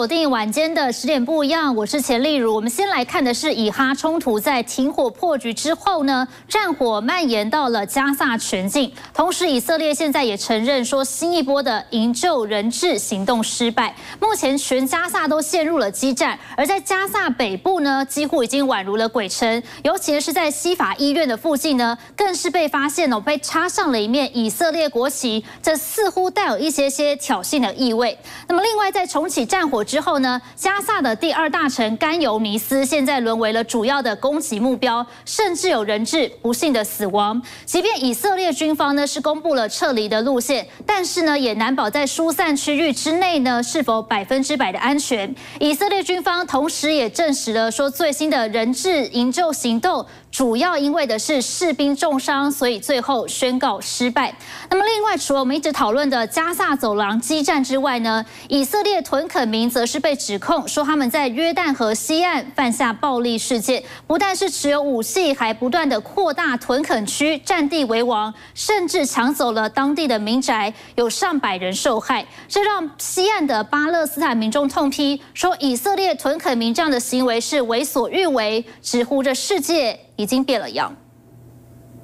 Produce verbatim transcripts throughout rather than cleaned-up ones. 锁定晚间的十点不一样，我是钱丽如。我们先来看的是以哈冲突在停火破局之后呢，战火蔓延到了加萨全境。同时，以色列现在也承认说，新一波的营救人质行动失败，目前全加萨都陷入了激战。而在加萨北部呢，几乎已经宛如了鬼城，尤其是在西法医院的附近呢，更是被发现哦被插上了一面以色列国旗，这似乎带有一些些挑衅的意味。那么，另外在重启 战火之后呢，加萨的第二大城甘尤尼斯现在沦为了主要的攻击目标，甚至有人质不幸的死亡。即便以色列军方呢是公布了撤离的路线，但是呢也难保在疏散区域之内呢是否百分之百的安全。以色列军方同时也证实了说，最新的人质营救行动 主要因为的是士兵重伤，所以最后宣告失败。那么，另外除了我们一直讨论的加萨走廊激战之外呢，以色列屯垦民则是被指控说他们在约旦河西岸犯下暴力事件，不但是持有武器，还不断的扩大屯垦区，占地为王，甚至抢走了当地的民宅，有上百人受害。这让西岸的巴勒斯坦民众痛批说，以色列屯垦民这样的行为是为所欲为，直呼这世界 已经变了样。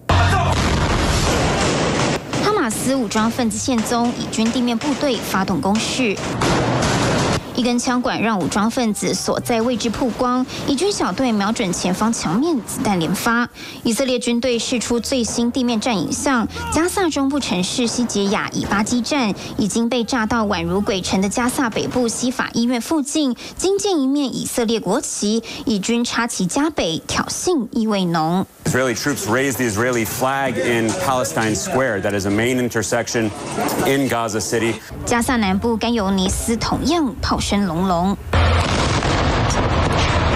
哈马斯武装分子现踪，以军地面部队发动攻势。一根枪管让武装分子所在位置曝光，以军小队瞄准前方墙面，子弹连发。以色列军队释出最新地面战影像，加萨中部城市西杰亚以巴激战已经被炸到宛如鬼城的加萨北部西法医院附近，惊见一面以色列国旗，以军插旗加北，挑衅意味浓。 Israeli troops raised the Israeli flag in Palestine Square, that is a main intersection in Gaza City. 加萨南部甘尤尼斯同样炮声隆隆。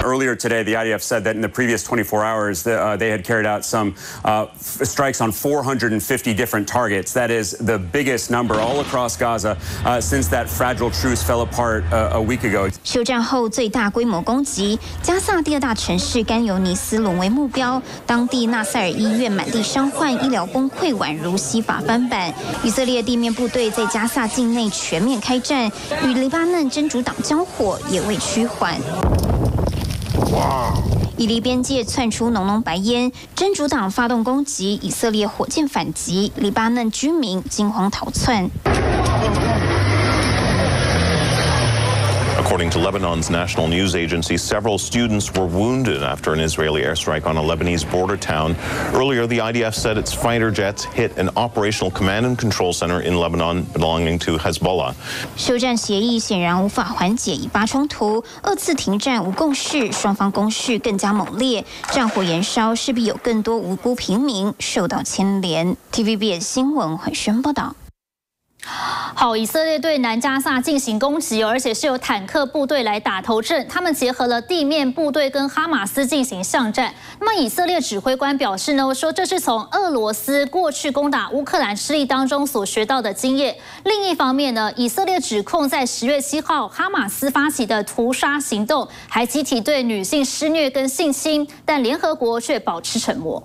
Earlier today, the I D F said that in the previous twenty-four hours, uh, they had carried out some uh, strikes on four hundred fifty different targets. That is the biggest number all across Gaza uh, since that fragile truce fell apart uh, a week ago. 休战后最大规模攻击，加萨第二大城市甘尤尼斯沦为目标。当地纳赛尔医院满地伤患，医疗崩溃宛如西法翻版。以色列地面部队在加萨境内全面开战，与黎巴嫩真主党交火也未趋缓。 以黎边界窜出浓浓白烟，真主党发动攻击，以色列火箭反击，黎巴嫩居民惊慌逃窜。 According to Lebanon's national news agency, several students were wounded after an Israeli airstrike on a Lebanese border town. Earlier, the I D F said its fighter jets hit an operational command and control center in Lebanon belonging to Hezbollah. 休战协议显然无法缓解以巴冲突，二次停战无共识，双方攻势更加猛烈，战火延烧，势必有更多无辜平民受到牵连。T V B S 新闻怀宣报道。 好，以色列对南加萨进行攻击，而且是由坦克部队来打头阵。他们结合了地面部队跟哈马斯进行巷战。那么，以色列指挥官表示呢，说这是从俄罗斯过去攻打乌克兰势力当中所学到的经验。另一方面呢，以色列指控在十月七号哈马斯发起的屠杀行动，还集体对女性施虐跟性侵，但联合国却保持沉默。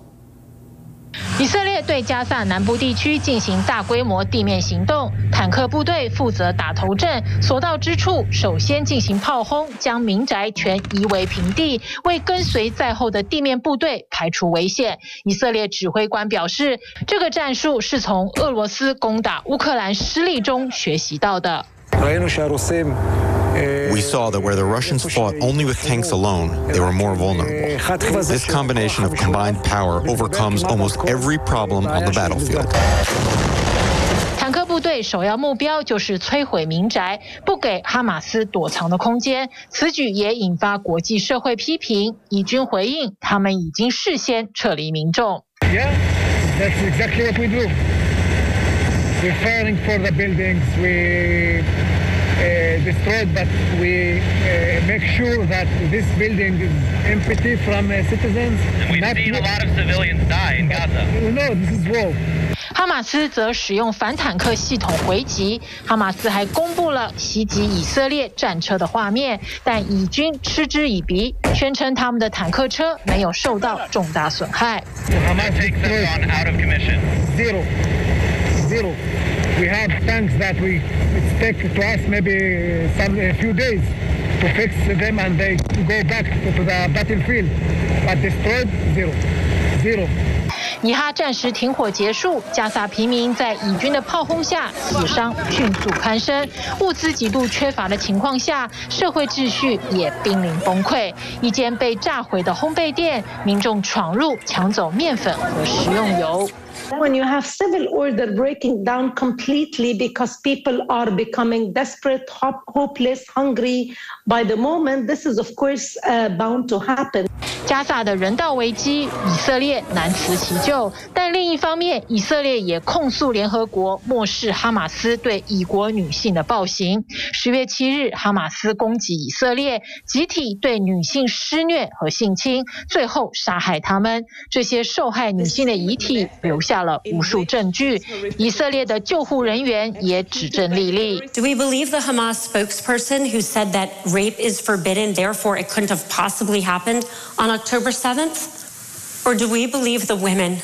以色列对加萨南部地区进行大规模地面行动，坦克部队负责打头阵，所到之处首先进行炮轰，将民宅全夷为平地，为跟随在后的地面部队排除危险。以色列指挥官表示，这个战术是从俄罗斯攻打乌克兰失利中学习到的。 We saw that where the Russians fought only with tanks alone, they were more vulnerable. This combination of combined power overcomes almost every problem on the battlefield. 坦克部队首要目标就是摧毁民宅，不给哈马斯躲藏的空间。此举也引发国际社会批评。以军回应，他们已经事先撤离民众。Yeah, that's exactly what we do. We're firing for the buildings. We destroyed, but we make sure that this building is empty from citizens. We've seen a lot of civilians die in Gaza. No, this is war. 哈马斯则使用反坦克系统回击。哈马斯还公布了袭击以色列战车的画面，但以军嗤之以鼻，宣称他们的坦克车没有受到重大损害。Hamas takes them out of commission. Zero, zero. We have tanks that we take to us maybe some a few days to fix them, and they go back to the battlefield. But destroyed, zero, zero. 以哈战时停火结束，加萨平民在以军的炮轰下死伤迅速攀升，物资极度缺乏的情况下，社会秩序也濒临崩溃。一间被炸毁的烘焙店，民众闯入抢走面粉和食用油。 When you have civil order breaking down completely because people are becoming desperate, hopeless, hungry by the moment, this is of course bound to happen. 加萨的人道危机，以色列难辞其咎。但另一方面，以色列也控诉联合国漠视哈马斯对以国女性的暴行。十月七日，哈马斯攻击以色列，集体对女性施虐和性侵，最后杀害她们。这些受害女性的遗体留下 了无数证据，以色列的救护人员也指证莉莉。Do we believe the Hamas spokesperson who said that rape is forbidden, therefore it couldn't have possibly happened on October seventh? Or do we believe the women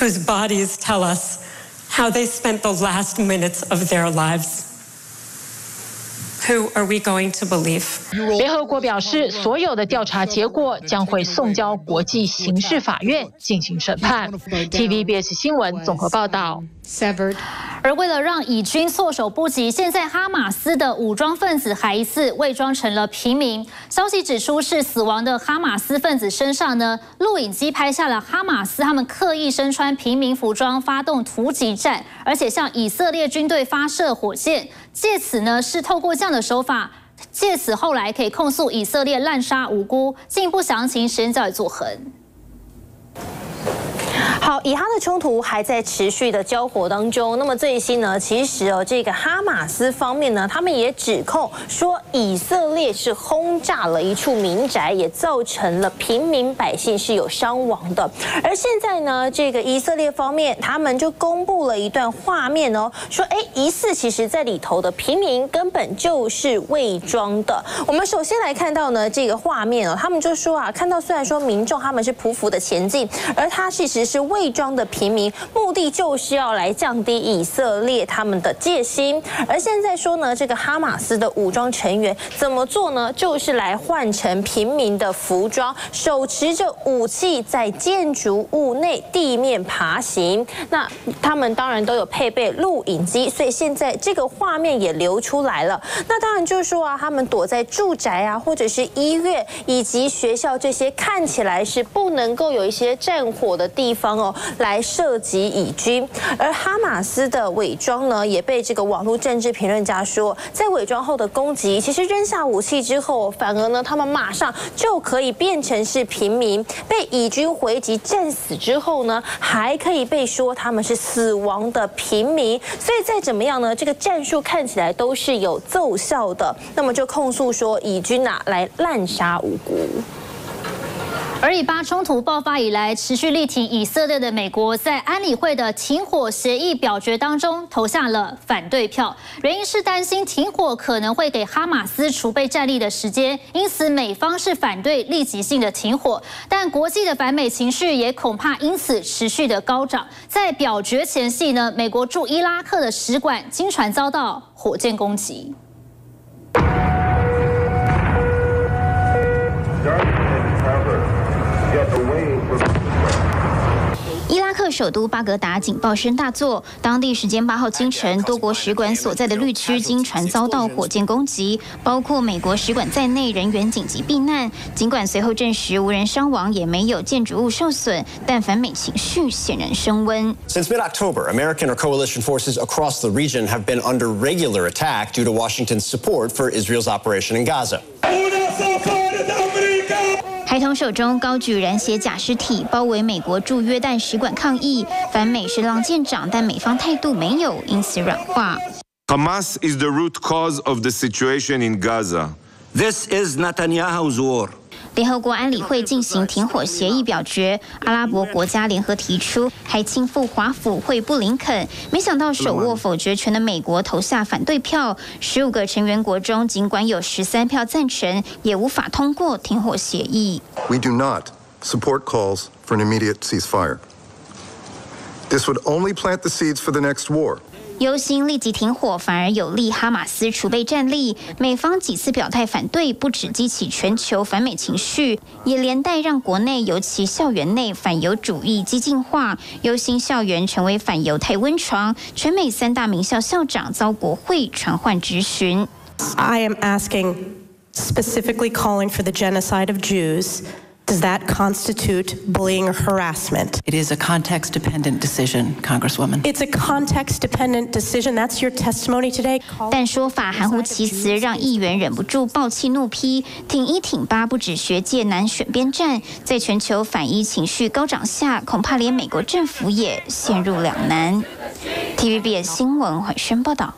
whose bodies tell us how they spent the last minutes of their lives? Who are we going to believe? 联合国表示，所有的调查结果将会送交国际刑事法院进行审判。T V B S 新闻综合报道。而为了让以军措手不及，现在哈马斯的武装分子还疑似伪装成了平民。消息指出，是死亡的哈马斯分子身上呢，录影机拍下了哈马斯他们刻意身穿平民服装发动突击战，而且向以色列军队发射火箭。 借此呢，是透过这样的手法，借此后来可以控诉以色列滥杀无辜。进一步详情，时间交给左恒。 好，以哈的冲突还在持续的交火当中。那么最新呢，其实哦，这个哈马斯方面呢，他们也指控说以色列是轰炸了一处民宅，也造成了平民百姓是有伤亡的。而现在呢，这个以色列方面他们就公布了一段画面哦，说哎，疑似其实在里头的平民根本就是伪装的。我们首先来看到呢这个画面哦，他们就说啊，看到虽然说民众他们是匍匐的前进，而他是。 其实是伪装的平民，目的就是要来降低以色列他们的戒心。而现在说呢，这个哈马斯的武装成员怎么做呢？就是来换成平民的服装，手持着武器在建筑物内地面爬行。那他们当然都有配备录影机，所以现在这个画面也流出来了。那当然就是说啊，他们躲在住宅啊，或者是医院以及学校这些看起来是不能够有一些战火的 地方哦，来涉及以军，而哈马斯的伪装呢，也被这个网络政治评论家说，在伪装后的攻击，其实扔下武器之后，反而呢，他们马上就可以变成是平民，被以军回击战死之后呢，还可以被说他们是死亡的平民，所以再怎么样呢，这个战术看起来都是有奏效的，那么就控诉说以军啊来滥杀无辜。 而以巴冲突爆发以来，持续力挺以色列的美国，在安理会的停火协议表决当中投下了反对票，原因是担心停火可能会给哈马斯储备战力的时间，因此美方是反对立即性的停火。但国际的反美情绪也恐怕因此持续的高涨。在表决前夕呢，美国驻伊拉克的使馆经传遭到火箭攻击。 伊拉克首都巴格达警报声大作，当地时间八号清晨，多国使馆所在的绿区经传遭到火箭攻击，包括美国使馆在内人员紧急避难。尽管随后证实无人伤亡，也没有建筑物受损，但反美情绪显然升温。Since mid-October, American or coalition forces across the region have been under regular attack due to Washington's support for Israel's operation in Gaza. 孩童手中高举染血假尸体，包围美国驻约旦使馆抗议。反美是浪舰长，但美方态度没有因此软化。Hamas is the root cause of the situation in Gaza. This is Netanyahu's war. 联合国安理会进行停火协议表决，阿拉伯国家联合提出，还亲赴华府会布林肯。没想到手握否决权的美国投下反对票，十五个成员国中，尽管有十三票赞成，也无法通过停火协议。We do not support calls for an immediate ceasefire. This would only plant the seeds for the next war. 忧心立即停火反而有利哈马斯储备战力，美方几次表态反对，不止激起全球反美情绪，也连带让国内尤其校园内反犹主义激进化，忧心校园成为反犹太温床。全美三大名校校长遭国会传唤质询。I am asking, specifically calling for the genocide of Jews. Does that constitute bullying or harassment? It is a context-dependent decision, Congresswoman. It's a context-dependent decision. That's your testimony today. 但说法含糊其辞，让议员忍不住暴气怒批：挺一挺八不止学界难选边站，在全球反伊情绪高涨下，恐怕连美国政府也陷入两难。T V B S 新闻怀宣报道。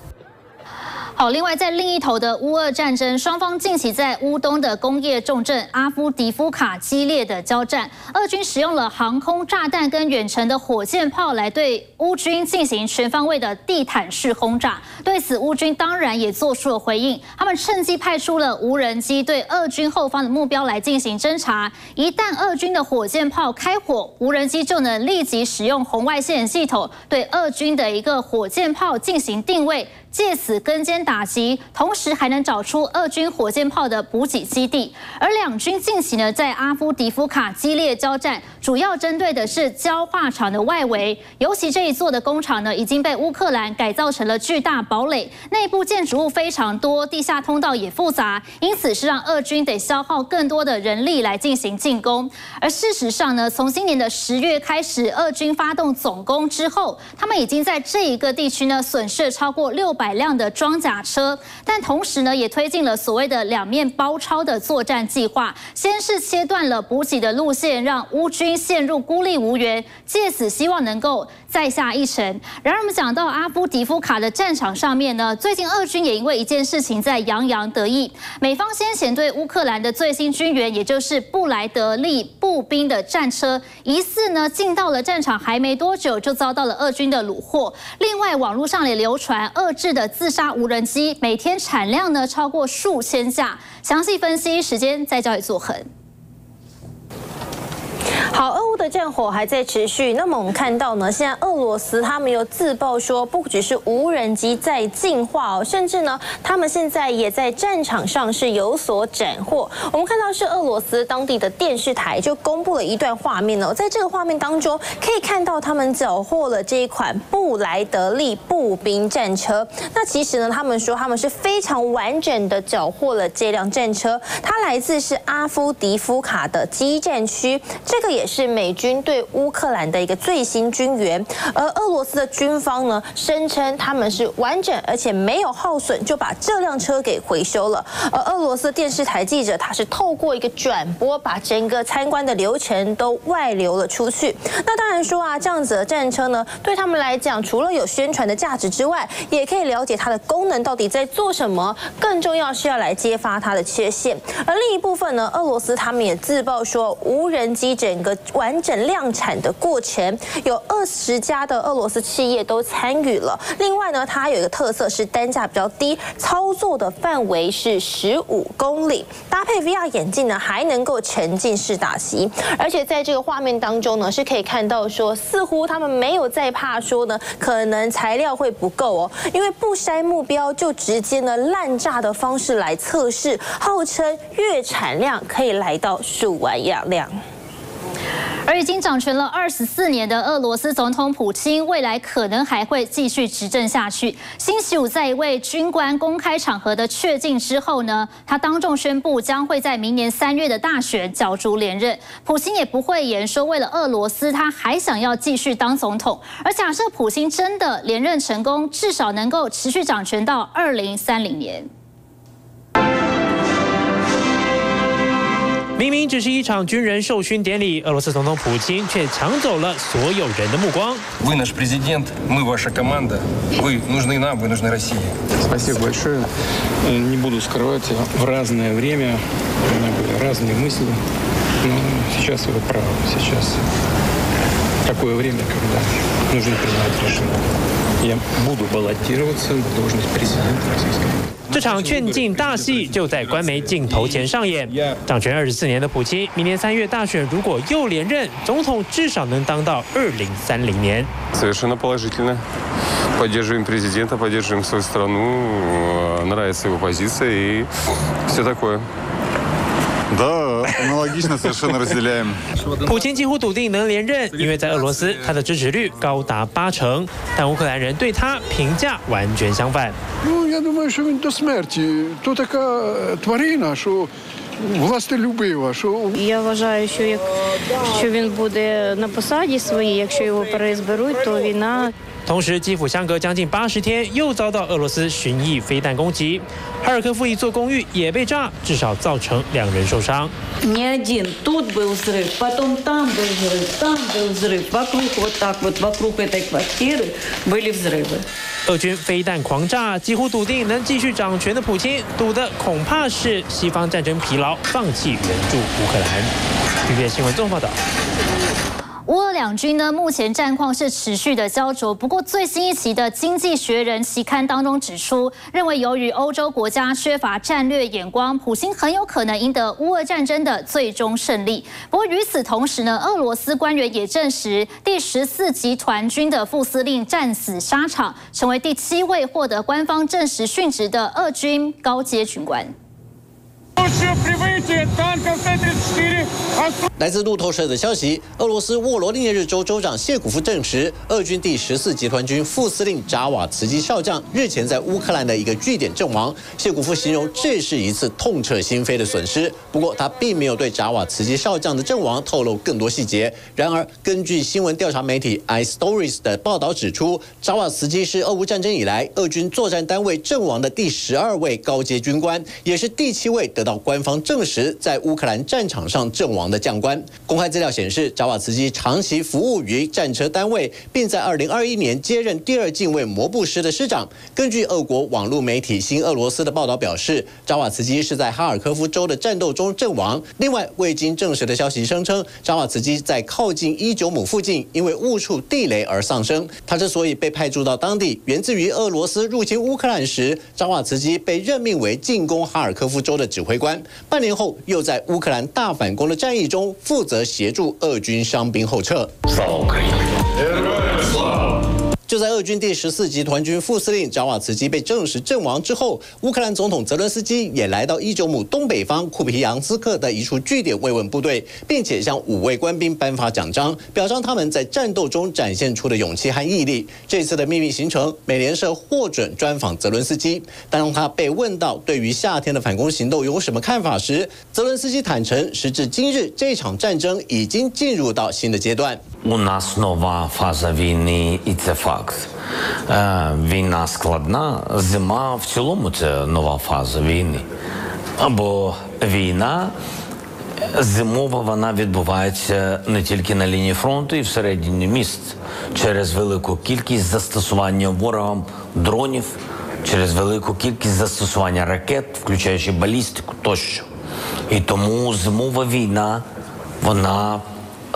好，另外在另一头的乌俄战争，双方近期在乌东的工业重镇阿夫迪夫卡激烈的交战，俄军使用了航空炸弹跟远程的火箭炮来对乌军进行全方位的地毯式轰炸。对此，乌军当然也做出了回应，他们趁机派出了无人机对俄军后方的目标来进行侦察。一旦俄军的火箭炮开火，无人机就能立即使用红外线系统对俄军的一个火箭炮进行定位。借此跟歼打击，同时还能找出俄军火箭炮的补给基地。而两军近期呢，在阿夫迪夫卡激烈交战，主要针对的是焦化厂的外围，尤其这一座的工厂呢，已经被乌克兰改造成了巨大堡垒，内部建筑物非常多，地下通道也复杂，因此是让俄军得消耗更多的人力来进行进攻。而事实上呢，从今年的十月开始，俄军发动总攻之后，他们已经在这一个地区呢，损失超过六。百辆的装甲车，但同时呢，也推进了所谓的两面包抄的作战计划。先是切断了补给的路线，让乌军陷入孤立无援，借此希望能够再下一城。然而，我们讲到阿夫迪夫卡的战场上面呢，最近俄军也因为一件事情在洋洋得意。美方先前对乌克兰的最新军援，也就是布莱德利步兵的战车，疑似呢进到了战场还没多久，就遭到了俄军的虏获。另外，网络上也流传俄制的自杀无人机每天产量呢超过数千架，详细分析时间在交给左恒。好，俄乌的战火还在持续。那么我们看到呢，现在俄罗斯他们有自曝说，不只是无人机在进化哦，甚至呢，他们现在也在战场上是有所斩获。我们看到是俄罗斯当地的电视台就公布了一段画面哦，在这个画面当中可以看到他们缴获了这一款布莱德利步兵战车。那其实呢，他们说他们是非常完整的缴获了这辆战车，它来自是阿夫迪夫卡的激战区，这个也。也是美军对乌克兰的一个最新军援，而俄罗斯的军方呢声称他们是完整而且没有耗损就把这辆车给回收了。而俄罗斯电视台记者他是透过一个转播把整个参观的流程都外流了出去。那当然说啊，这样子的战车呢对他们来讲，除了有宣传的价值之外，也可以了解它的功能到底在做什么，更重要是要来揭发它的缺陷。而另一部分呢，俄罗斯他们也自曝说无人机整个完整量产的过程，有二十家的俄罗斯企业都参与了。另外呢，它有一个特色是单价比较低，操作的范围是十五公里，搭配 V R 眼镜呢，还能够沉浸式打击。而且在这个画面当中呢，是可以看到说，似乎他们没有再怕说呢，可能材料会不够哦，因为不筛目标就直接呢滥炸的方式来测试，号称月产量可以来到数万辆辆。而已经掌权了二十四年的俄罗斯总统普京，未来可能还会继续执政下去。星期五，在一位军官公开场合的确定之后呢，他当众宣布将会在明年三月的大选角逐连任。普京也不讳言说，为了俄罗斯，他还想要继续当总统。而假设普京真的连任成功，至少能够持续掌权到二零三零年。明明只是一场军人授勋典礼，俄罗斯总统普京却抢走了所有人的目光。Вы наш президент, мы ваша команда, вы нужны нам, вы нужны России. Спасибо большое. Не буду скрывать, в разное время у меня были разные мысли. Но сейчас вы правы, сейчас такое время, когда нужно принимать решения.这场劝进大戏就在官媒镜头前上演。掌权二十四年的普京，明年三月大选如果又连任，总统至少能当到二零三零年。поддерживаем президента, поддерживаем свою страну, нравится его позиция и все такое. Да, аналогично совершенно разделяем.普京几乎笃定能连任，因为在俄罗斯他的支持率高达八成，但乌克兰人对他评价完全相反。Ну, я думаю, що він до смерті. То така тварина, що властолюбива, що я вважаю, що як що він буде на посаді своїй, якщо його переизберуть, то війна. 同时，基辅相隔将近八十天又遭到俄罗斯巡弋飞弹攻击，哈尔科夫一座公寓也被炸，至少造成两人受伤。Не один, тут был взрыв, потом там был взрыв, там был взрыв, вокруг вот так вот вокруг этой квартиры были взрывы. 俄军飞弹狂炸，几乎笃定能继续掌权的普京，赌的恐怕是西方战争疲劳，放弃援助乌克兰。T V B S新闻综合报道。 乌俄两军呢，目前战况是持续的焦灼。不过，最新一期的《经济学人》期刊当中指出，认为由于欧洲国家缺乏战略眼光，普京很有可能赢得乌俄战争的最终胜利。不过，与此同时呢，俄罗斯官员也证实，第十四集团军的副司令战死沙场，成为第七位获得官方证实殉职的俄军高阶军官。 来自路透社的消息，俄罗斯沃罗涅日州州长谢古夫证实，俄军第十四集团军副司令扎瓦茨基少将日前在乌克兰的一个据点阵亡。谢古夫形容这是一次痛彻心扉的损失，不过他并没有对扎瓦茨基少将的阵亡透露更多细节。然而，根据新闻调查媒体 iStories 的报道指出，扎瓦茨基是俄乌战争以来俄军作战单位阵亡的第十二位高阶军官，也是第七位得到官方证实在乌克兰战场上阵亡的将官。公开资料显示，扎瓦茨基长期服务于战车单位，并在二零二一年接任第二近卫摩步师的师长。根据俄国网络媒体新俄罗斯的报道表示，扎瓦茨基是在哈尔科夫州的战斗中阵亡。另外，未经证实的消息声称，扎瓦茨基在靠近伊久姆附近因为误触地雷而丧生。他之所以被派驻到当地，源自于俄罗斯入侵乌克兰时，扎瓦茨基被任命为进攻哈尔科夫州的指挥官。 半年后，又在乌克兰大反攻的战役中负责协助俄军伤兵后撤。就在俄军第十四集团军副司令扎瓦茨基被证实阵亡之后，乌克兰总统泽伦斯基也来到伊久姆东北方库皮扬斯克的一处据点慰问部队，并且向五位官兵颁发奖章，表彰他们在战斗中展现出的勇气和毅力。这次的秘密行程，美联社获准专访泽伦斯基。当他被问到对于夏天的反攻行动有什么看法时，泽伦斯基坦承，时至今日，这场战争已经进入到新的阶段。 У нас нова фаза війни, і це факт. Війна складна, зима в цілому – це нова фаза війни. Або війна зимова, вона відбувається не тільки на лінії фронту і всередині міст, через велику кількість застосування ворогам дронів, через велику кількість застосування ракет, включаючи балістику тощо. І тому зимова війна, вона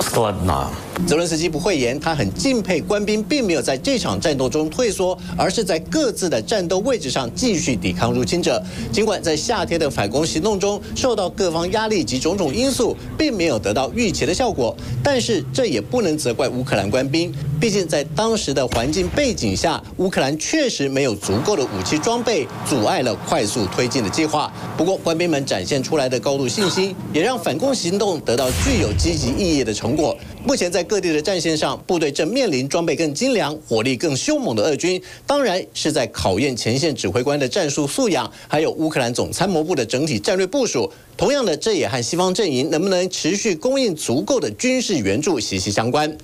складна. 泽伦斯基不讳言，他很敬佩官兵，并没有在这场战斗中退缩，而是在各自的战斗位置上继续抵抗入侵者。尽管在夏天的反攻行动中受到各方压力及种种因素，并没有得到预期的效果，但是这也不能责怪乌克兰官兵。毕竟在当时的环境背景下，乌克兰确实没有足够的武器装备，阻碍了快速推进的计划。不过，官兵们展现出来的高度信心，也让反攻行动得到具有积极意义的成果。目前在 在各地的战线上，部队正面临装备更精良、火力更凶猛的俄军，当然是在考验前线指挥官的战术素养，还有乌克兰总参谋部的整体战略部署。同样的，这也和西方阵营能不能持续供应足够的军事援助息息相关。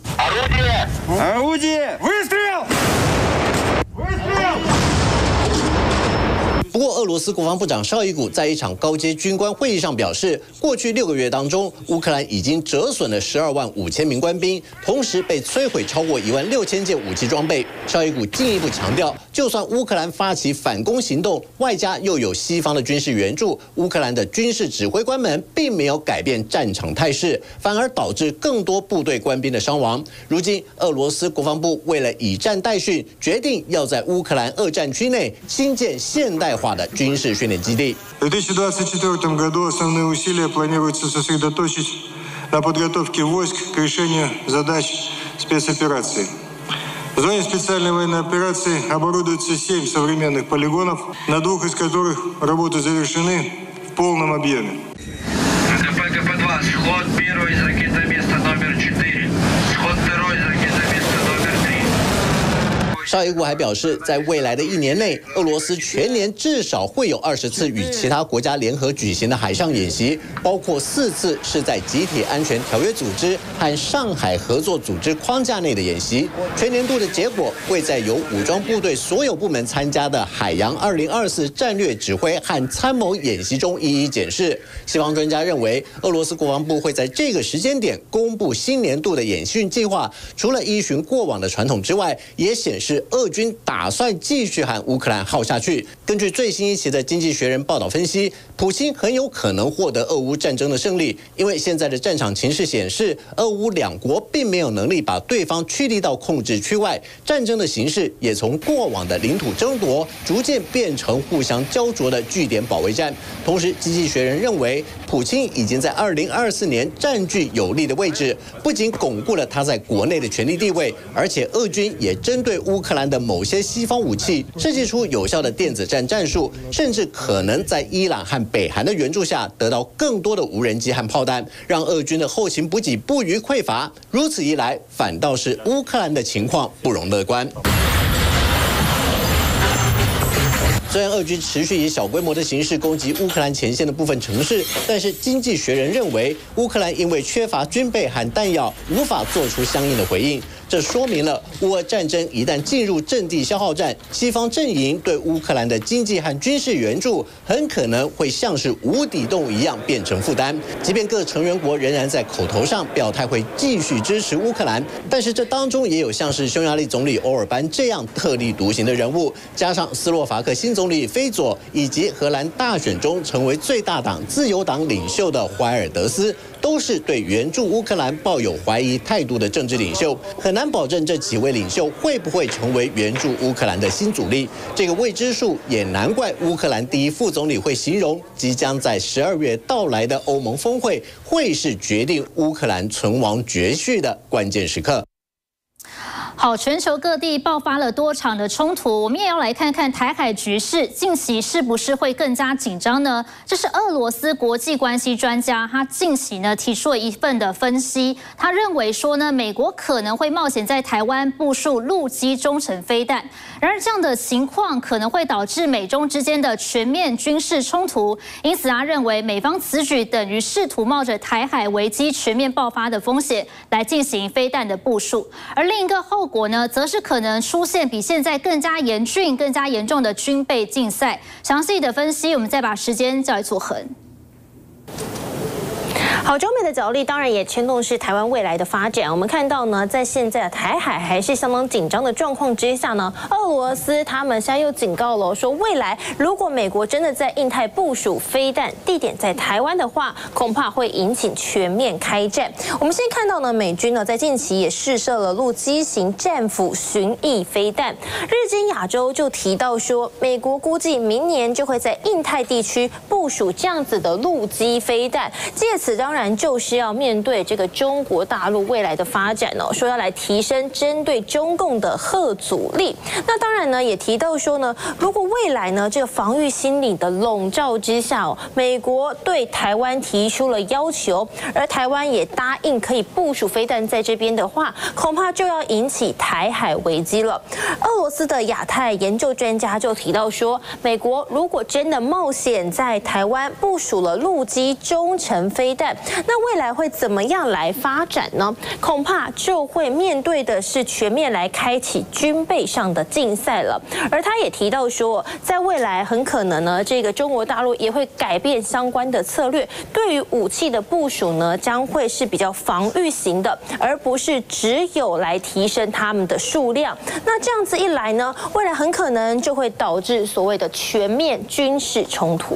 不过，俄罗斯国防部长绍伊古在一场高阶军官会议上表示，过去六个月当中，乌克兰已经折损了十二万五千名官兵，同时被摧毁超过一万六千件武器装备。绍伊古进一步强调，就算乌克兰发起反攻行动，外加又有西方的军事援助，乌克兰的军事指挥官们并没有改变战场态势，反而导致更多部队官兵的伤亡。如今，俄罗斯国防部为了以战代训，决定要在乌克兰二战区内新建现代化 的军事训练基地。В две тысячи двадцать четвёртом году основные усилия планируется сосредоточить на подготовке войск к решению задач спецоперации. В зоне специальной военной операции оборудуется семь современных полигонов, на двух из которых работы завершены в полном объеме. КПКП-два, сход первый из ракетомета номер четыре, сход второй из ракетомета номер три.邵伊古还表示，在未来的一年内，俄罗斯全年至少会有二十次与其他国家联合举行的海上演习，包括四次是在集体安全条约组织和上海合作组织框架内的演习。全年度的结果会在由武装部队所有部门参加的海洋二零二四战略指挥和参谋演习中一一检视。西方专家认为，俄罗斯国防部会在这个时间点公布新年度的演训计划，除了依循过往的传统之外，也显示俄军打算继续和乌克兰耗下去。根据最新一期的《经济学人》报道分析，普京很有可能获得俄乌战争的胜利，因为现在的战场情势显示，俄乌两国并没有能力把对方驱离到控制区外，战争的形势也从过往的领土争夺逐渐变成互相焦灼的据点保卫战。同时，《经济学人》认为，普京已经在二零二四年占据有利的位置，不仅巩固了他在国内的权力地位，而且俄军也针对乌克兰的某些西方武器设计出有效的电子战战术，甚至可能在伊朗和北韩的援助下得到更多的无人机和炮弹，让俄军的后勤补给不虞匮乏。如此一来，反倒是乌克兰的情况不容乐观。虽然俄军持续以小规模的形式攻击乌克兰前线的部分城市，但是《经济学人》认为，乌克兰因为缺乏军备和弹药，无法做出相应的回应。这说明了乌俄战争一旦进入阵地消耗战，西方阵营对乌克兰的经济和军事援助很可能会像是无底洞一样变成负担。即便各成员国仍然在口头上表态会继续支持乌克兰，但是这当中也有像是匈牙利总理欧尔班这样特立独行的人物，加上斯洛伐克新总理菲佐以及荷兰大选中成为最大党自由党领袖的怀尔德斯，都是对援助乌克兰抱有怀疑态度的政治领袖。很难保证这几位领袖会不会成为援助乌克兰的新主力，这个未知数也难怪乌克兰第一副总理会形容即将在十二月到来的欧盟峰会会是决定乌克兰存亡绝续的关键时刻。好，全球各地爆发了多场的冲突，我们也要来看看台海局势近期是不是会更加紧张呢？这是俄罗斯国际关系专家他近期呢提出了一份的分析，他认为说呢，美国可能会冒险在台湾部署陆基中程飞弹。然而这样的情况可能会导致美中之间的全面军事冲突，因此他认为美方此举等于试图冒着台海危机全面爆发的风险来进行飞弹的部署，而另一个后果呢，则是可能出现比现在更加严峻、更加严重的军备竞赛。详细的分析，我们再把时间交给左恒。好，中美的角力当然也牵动是台湾未来的发展。我们看到呢，在现在的台海还是相当紧张的状况之下呢，俄罗斯他们现在又警告了，说未来如果美国真的在印太部署飞弹，地点在台湾的话，恐怕会引起全面开战。我们先看到呢，美军呢在近期也试射了陆基型战斧巡弋飞弹。日经亚洲就提到说，美国估计明年就会在印太地区部署这样子的陆基飞弹，借此当然。当然就是要面对这个中国大陆未来的发展哦，说要来提升针对中共的核阻力。那当然呢，也提到说呢，如果未来呢这个防御心理的笼罩之下哦，美国对台湾提出了要求，而台湾也答应可以部署飞弹在这边的话，恐怕就要引起台海危机了。俄罗斯的亚太研究专家就提到说，美国如果真的冒险在台湾部署了陆基中程飞弹，那未来会怎么样来发展呢？恐怕就会面对的是全面来开启军备上的竞赛了。而他也提到说，在未来很可能呢，这个中国大陆也会改变相关的策略，对于武器的部署呢，将会是比较防御型的，而不是只有来提升他们的数量。那这样子一来呢，未来很可能就会导致所谓的全面军事冲突。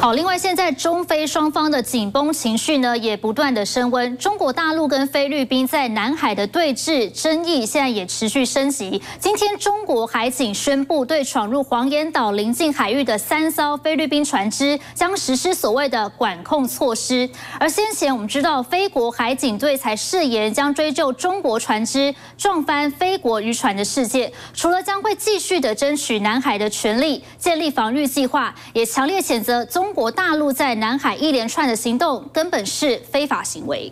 好，另外现在中非双方的紧绷情绪呢也不断的升温，中国大陆跟菲律宾在南海的对峙争议现在也持续升级。今天中国海警宣布，对闯入黄岩岛邻近海域的三艘菲律宾船只将实施所谓的管控措施。而先前我们知道，菲国海警队才誓言将追究中国船只撞翻菲国渔船的事件，除了将会继续的争取南海的权利，建立防御计划，也强烈谴责中。 中国大陆在南海一连串的行动根本是非法行为。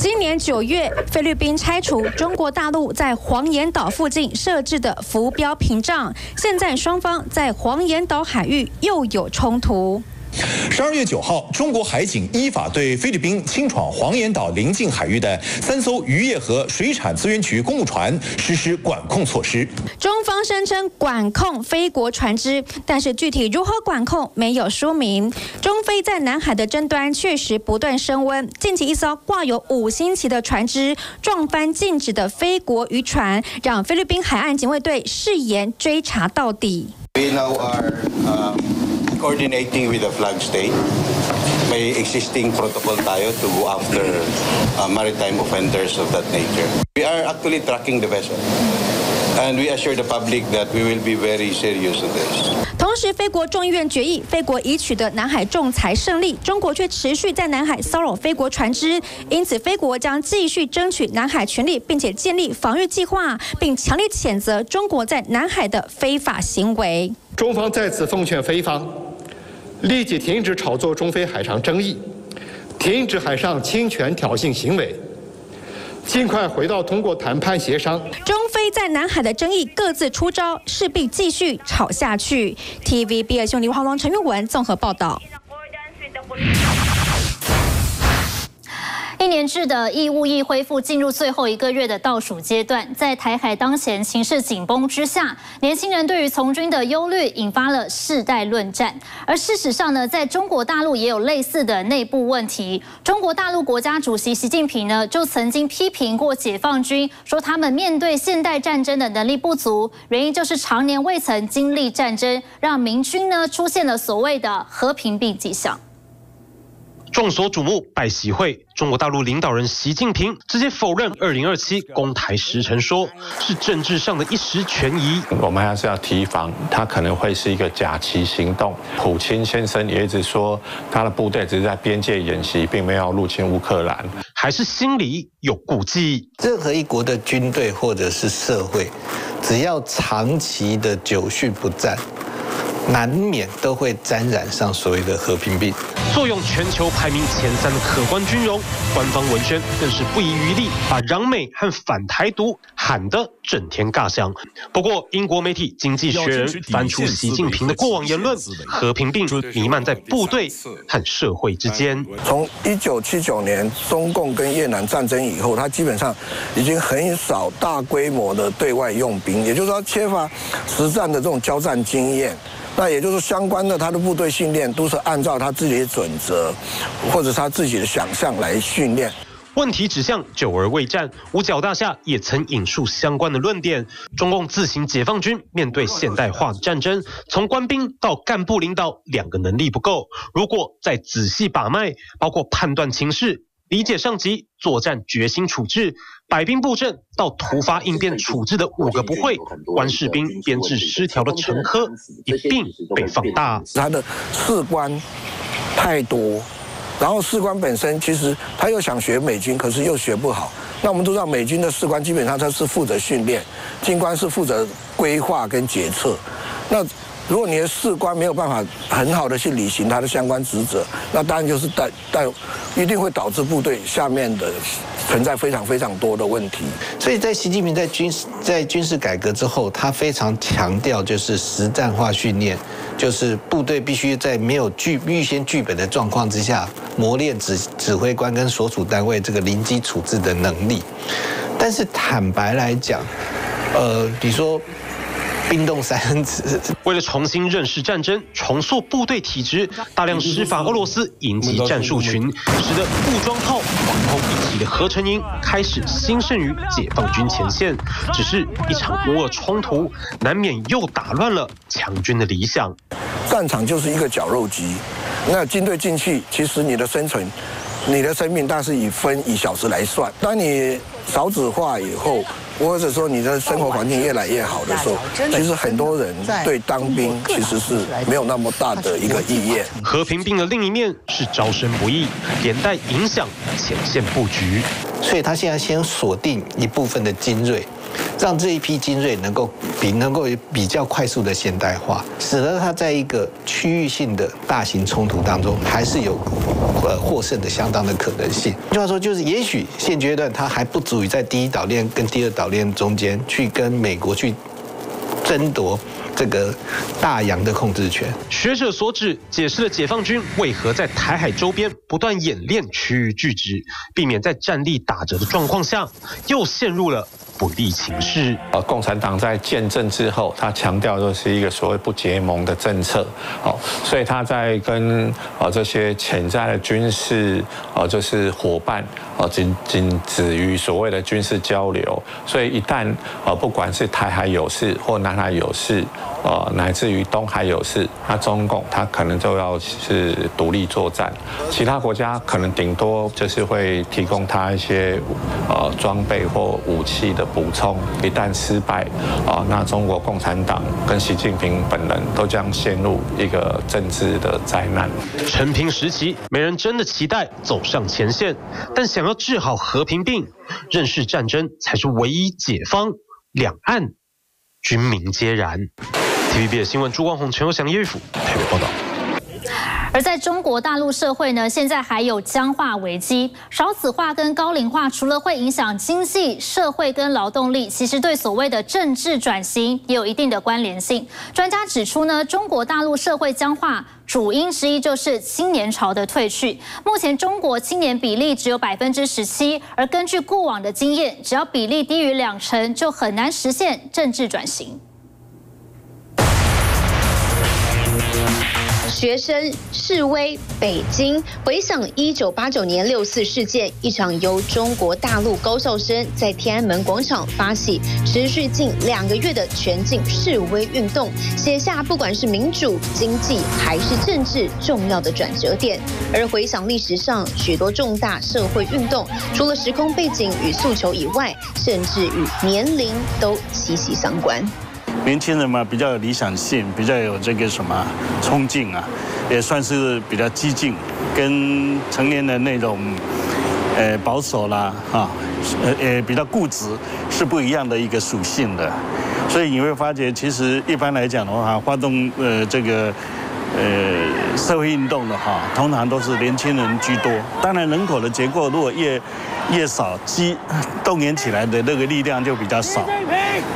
今年九月，菲律宾拆除中国大陆在黄岩岛附近设置的浮标屏障，现在双方在黄岩岛海域又有冲突。 十二月九号，中国海警依法对菲律宾侵闯黄岩岛邻近海域的三艘渔业和水产资源局公务船实施管控措施。中方声称管控菲国船只，但是具体如何管控没有说明。中菲在南海的争端确实不断升温，近期一艘挂有五星旗的船只撞翻禁止的菲国渔船，让菲律宾海岸警卫队誓言追查到底。We now are, um coordinating with the flag state. May existing protocol tayo to go after uh, maritime offenders of that nature. We are actually tracking the vessel. And we assure the public that we will be very serious on this. 同时，菲国众议院决议，菲国已取得南海仲裁胜利，中国却持续在南海骚扰菲国船只，因此菲国将继续争取南海权利，并且建立防御计划，并强烈谴责中国在南海的非法行为。中方再次奉劝菲方，立即停止炒作中非海上争议，停止海上侵权挑衅行为。 尽快回到通过谈判协商，中非在南海的争议各自出招，势必继续吵下去。T V B S 兄弟黄龙、陈玉文综合报道。 一年制的义务役恢复进入最后一个月的倒数阶段，在台海当前情势紧绷之下，年轻人对于从军的忧虑引发了世代论战。而事实上呢，在中国大陆也有类似的内部问题。中国大陆国家主席习近平呢，就曾经批评过解放军，说他们面对现代战争的能力不足，原因就是常年未曾经历战争，让民军呢出现了所谓的和平病迹象。 众所瞩目，拜习会，中国大陆领导人习近平直接否认二零二七攻台时程说，说是政治上的一时权宜。我们还是要提防，他可能会是一个假旗行动。普京先生也一直说，他的部队只是在边界演习，并没有入侵乌克兰，还是心里有顾忌。任何一国的军队或者是社会，只要长期的久训不战。 难免都会沾染上所谓的和平病。坐拥全球排名前三的可观军容，官方文宣更是不遗余力把“攘美”和“反台独”喊得震天尬响。不过，英国媒体《经济学人》翻出习近平的过往言论，和平病弥漫在部队和社会之间。从一九七九年中共跟越南战争以后，他基本上已经很少大规模的对外用兵，也就是说，缺乏实战的这种交战经验。 那也就是相关的，他的部队训练都是按照他自己的准则，或者他自己的想象来训练。问题指向久而未战，五角大厦也曾引述相关的论点。中共自行解放军面对现代化的战争，从官兵到干部领导，两个能力不够。如果再仔细把脉，包括判断情势、理解上级、作战决心处置。 百兵布阵到突发应变处置的五个不会，官士兵编制失调的成科一并被放大。他的士官太多，然后士官本身其实他又想学美军，可是又学不好。那我们都知道，美军的士官基本上他是负责训练，军官是负责规划跟决策。那 如果你的士官没有办法很好的去履行他的相关职责，那当然就是带带，一定会导致部队下面的存在非常非常多的问题。所以在习近平在军事在军事改革之后，他非常强调就是实战化训练，就是部队必须在没有剧预先剧本的状况之下，磨练指指挥官跟所属单位这个临机处置的能力。但是坦白来讲，呃，比如说。冰冻三分子。为了重新认识战争，重塑部队体制，大量施法俄罗斯隐级战术群，使得步装炮防空一体的合成营开始兴盛于解放军前线。只是一场乌俄冲突，难免又打乱了强军的理想。战场就是一个绞肉机，那军队进去，其实你的生存。 你的生命，但是以分以小时来算。当你少子化以后，或者说你的生活环境越来越好的时候，其实很多人对当兵其实是没有那么大的一个意愿。和平病的另一面是招生不易，连带影响前线布局。所以他现在先锁定一部分的精锐，让这一批精锐能够比能够比较快速的现代化，使得他在一个区域性的大型冲突当中还是有。 呃，获胜的相当的可能性。换句话说，就是也许现阶段它还不足以在第一岛链跟第二岛链中间去跟美国去争夺这个大洋的控制权。学者所指解释了解放军为何在台海周边不断演练区域拒止，避免在战力打折的状况下又陷入了不利情势。呃，共产党在建政之后，他强调的是一个所谓不结盟的政策。哦，所以他在跟啊这些潜在的军事啊就是伙伴啊仅仅止于所谓的军事交流。所以一旦啊不管是台海有事或南海有事。 呃，乃至于东海有事，那中共他可能就要是独立作战，其他国家可能顶多就是会提供他一些呃装备或武器的补充。一旦失败，啊、呃，那中国共产党跟习近平本人都将陷入一个政治的灾难。陈平时期，没人真的期待走上前线，但想要治好和平病，认识战争才是唯一解放。两岸军民皆然。 T V B S 新闻，朱光宏、陈友祥、叶玉甫台北报道。而在中国大陆社会呢，现在还有僵化危机。少子化跟高龄化，除了会影响经济社会跟劳动力，其实对所谓的政治转型也有一定的关联性。专家指出呢，中国大陆社会僵化。 主因之一就是青年潮的退去。目前中国青年比例只有百分之十七，而根据过往的经验，只要比例低于两成，就很难实现政治转型。学生示威北京，回想一九八九年六四事件，一场由中国大陆高校生在天安门广场发起、持续近两个月的全境示威运动，写下不管是民主、经济还是政治重要的转折点。而回想历史上许多重大社会运动，除了时空背景与诉求以外，甚至与年龄都息息相关。 年轻人嘛，比较有理想性，比较有这个什么冲劲啊，也算是比较激进，跟成年人那种，呃，保守啦，啊，呃呃，比较固执是不一样的一个属性的，所以你会发觉，其实一般来讲的话，发动呃这个。 呃，社会运动的哈，通常都是年轻人居多。当然，人口的结构如果越越少，激动员起来的那个力量就比较少。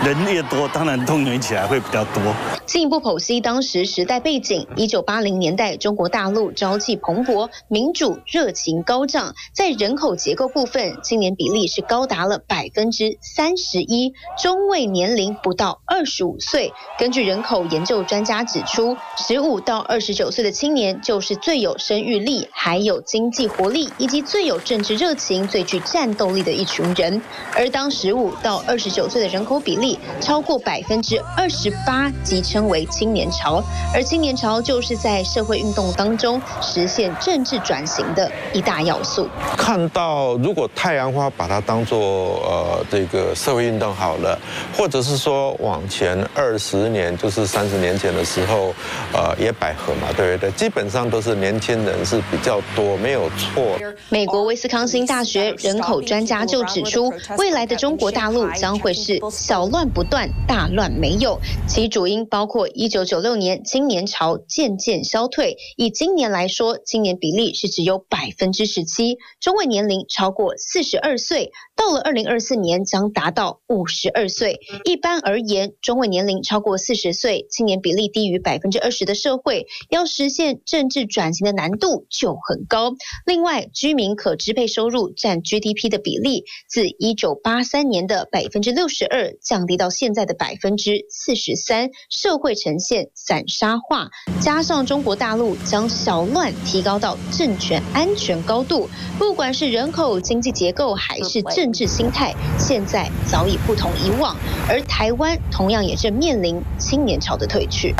人越多，当然动员起来会比较多。进一步剖析当时时代背景，一九八零年代中国大陆朝气蓬勃，民主热情高涨，在人口结构部分，青年比例是高达了百分之三十一，中位年龄不到二十五岁。根据人口研究专家指出，十五到 二十九岁的青年就是最有生育力，还有经济活力，以及最有政治热情、最具战斗力的一群人。而当十五到二十九岁的人口比例超过百分之二十八，即称为青年潮。而青年潮就是在社会运动当中实现政治转型的一大要素。看到如果太阳花把它当做呃这个社会运动好了，或者是说往前二十年，就是三十年前的时候，呃也百。 嘛，对不对？基本上都是年轻人是比较多，没有错。美国威斯康星大学人口专家就指出，未来的中国大陆将会是小乱不断，大乱没有。其主因包括一九九六年青年潮渐渐消退，以今年来说，青年比例是只有 百分之十七， 中位年龄超过四十二岁，到了二零二四年将达到五十二岁。一般而言，中位年龄超过四十岁，青年比例低于 百分之二十 的社会。 要实现政治转型的难度就很高。另外，居民可支配收入占 G D P G D P 的比例自一九八三年的 百分之六十二 降低到现在的 百分之四十三， 社会呈现散沙化，加上中国大陆将小乱提高到政权安全高度，不管是人口、经济结构还是政治心态，现在早已不同以往，而台湾同样也正面临青年潮的退去。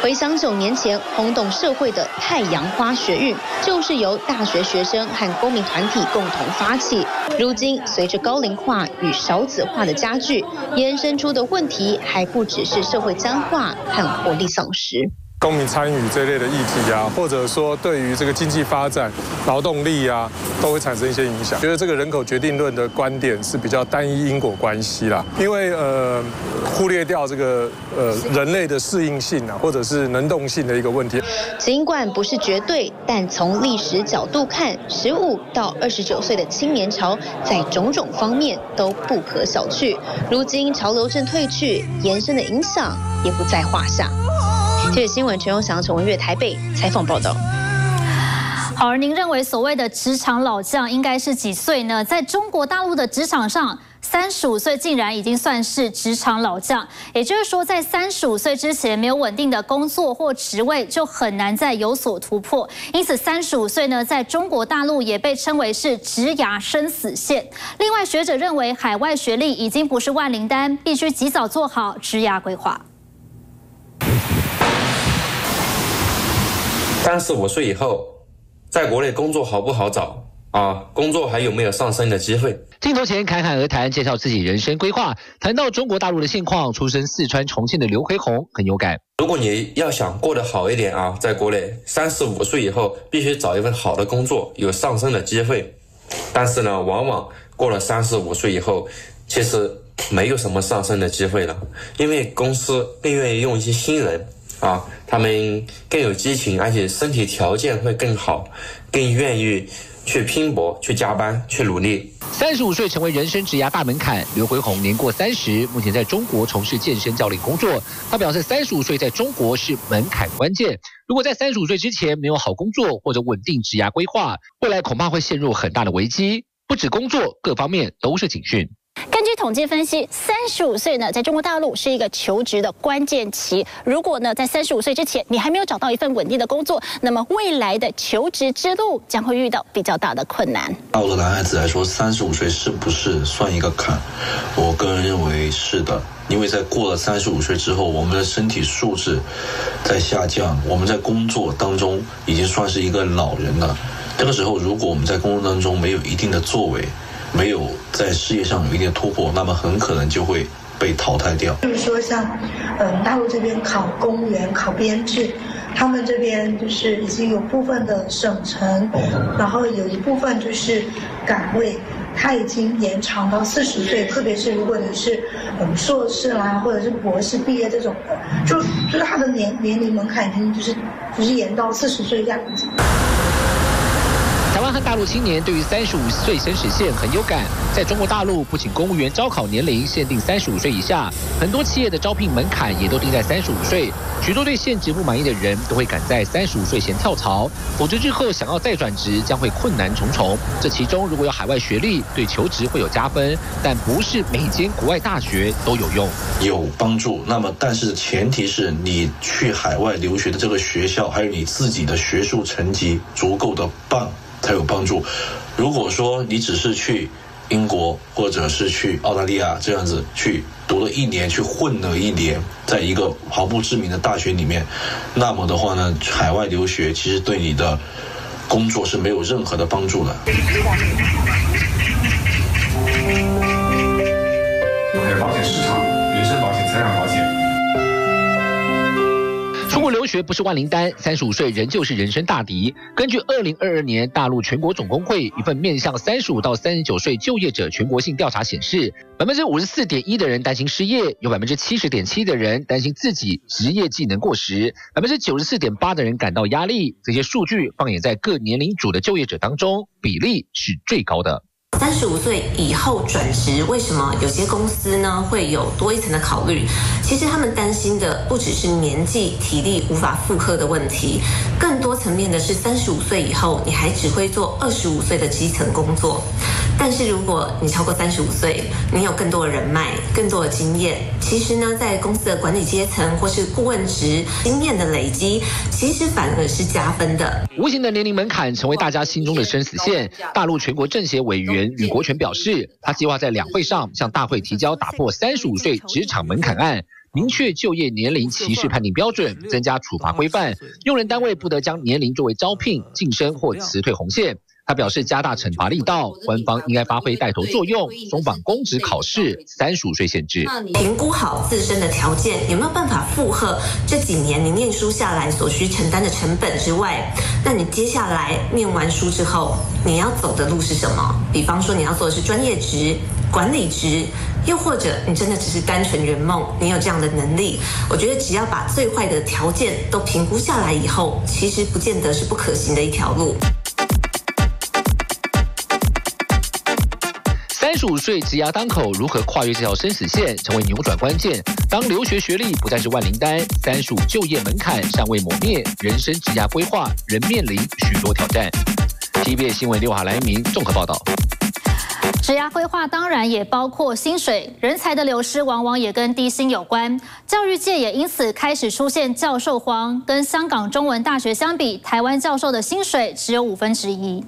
回想九年前轰动社会的太阳花学运，就是由大学学生和公民团体共同发起。如今，随着高龄化与少子化的加剧，延伸出的问题还不只是社会僵化和活力丧失。公民参与这类的议题啊，或者说对于这个经济发展、劳动力啊，都会产生一些影响。觉得这个人口决定论的观点是比较单一因果关系啦，因为呃。忽略掉这个呃人类的适应性啊，或者是能动性的一个问题。尽管不是绝对，但从历史角度看，十五到二十九岁的青年潮在种种方面都不可小觑。如今潮流正退去，延伸的影响也不在话下。这个新闻全用详情，文月台北采访报道。好，而您认为所谓的职场老将应该是几岁呢？在中国大陆的职场上，三十五岁竟然已经算是职场老将，也就是说，在三十五岁之前没有稳定的工作或职位，就很难再有所突破。因此，三十五岁呢，在中国大陆也被称为是职涯生死线。另外，学者认为，海外学历已经不是万灵丹，必须及早做好职涯规划。三十五岁以后，在国内工作好不好找啊？工作还有没有上升的机会？镜头前侃侃而谈，介绍自己人生规划。谈到中国大陆的现况，出身四川重庆的刘奎宏很有感。如果你要想过得好一点啊，在国内三十五岁以后必须找一份好的工作，有上升的机会。但是呢，往往过了三十五岁以后，其实没有什么上升的机会了，因为公司更愿意用一些新人。啊，他们更有激情，而且身体条件会更好，更愿意去拼搏、去加班、去努力。三十五岁成为人生职涯大门槛。刘奎宏年过三十，目前在中国从事健身教练工作。他表示，三十五岁在中国是门槛关键。如果在三十五岁之前没有好工作或者稳定职涯规划，未来恐怕会陷入很大的危机。不止工作，各方面都是警讯。根据统计分析，三十五岁呢，在中国大陆是一个求职的关键期。如果呢，在三十五岁之前，你还没有找到一份稳定的工作，那么未来的求职之路将会遇到比较大的困难。到了男孩子来说，三十五岁是不是算一个坎？我个人认为是的，因为在过了三十五岁之后，我们的身体素质在下降，我们在工作当中已经算是一个老人了。这个时候，如果我们在工作当中没有一定的作为，没有在事业上有一定突破，那么很可能就会被淘汰掉。比如说像，嗯、呃，大陆这边考公务员、考编制，他们这边就是已经有部分的省城，然后有一部分就是岗位，它已经延长到四十岁。特别是如果你是嗯硕士啦，或者是博士毕业这种，就就是它的年年龄门槛已经就是就是延到四十岁这样子。台湾和大陆青年对于三十五岁生死线很有感。在中国大陆，不仅公务员招考年龄限定三十五岁以下，很多企业的招聘门槛也都定在三十五岁。许多对现职不满意的人都会赶在三十五岁前跳槽，否则日后想要再转职将会困难重重。这其中，如果有海外学历，对求职会有加分，但不是每间国外大学都有用，有帮助。那么，但是前提是你去海外留学的这个学校，还有你自己的学术成绩足够的棒。才有帮助。如果说你只是去英国或者是去澳大利亚这样子去读了一年，去混了一年，在一个毫不知名的大学里面，那么的话呢，海外留学其实对你的工作是没有任何的帮助的。还有保险市场，人身保险、财产保险。出国留学不是万灵丹，三十五岁仍旧是人生大敌。根据二零二二年大陆全国总工会一份面向三十五到三十九岁就业者全国性调查显示，百分之五十四点一的人担心失业，有百分之七十点七的人担心自己职业技能过时，百分之九十四点八的人感到压力。这些数据放眼在各年龄组的就业者当中，比例是最高的。三十五岁以后转职，为什么有些公司呢会有多一层的考虑？其实他们担心的不只是年纪、体力无法负荷的问题，更多层面的是三十五岁以后你还只会做二十五岁的基层工作。但是如果你超过三十五岁，你有更多的人脉、更多的经验，其实呢，在公司的管理阶层或是顾问职经验的累积，其实反而是加分的。无形的年龄门槛成为大家心中的生死线。大陆全国政协委员吕国权表示，他计划在两会上向大会提交打破三十五岁职场门槛案。明确就业年龄歧视判定标准，增加处罚规范，用人单位不得将年龄作为招聘、晋升或辞退红线。他表示，加大惩罚力道，官方应该发挥带头作用，松绑公职考试三十五岁限制。评估好自身的条件，有没有办法负荷这几年你念书下来所需承担的成本之外，那你接下来念完书之后，你要走的路是什么？比方说，你要做的是专业职、管理职。又或者你真的只是单纯圆梦，你有这样的能力，我觉得只要把最坏的条件都评估下来以后，其实不见得是不可行的一条路。三十五岁职涯当口，如何跨越这条生死线，成为扭转关键。当留学学历不再是万灵丹，三十五就业门槛尚未磨灭，人生职涯规划仍面临许多挑战。T V B S 新闻刘海来明综合报道。职涯规划当然也包括薪水，人才的流失往往也跟低薪有关。教育界也因此开始出现教授荒，跟香港中文大学相比，台湾教授的薪水只有五分之一。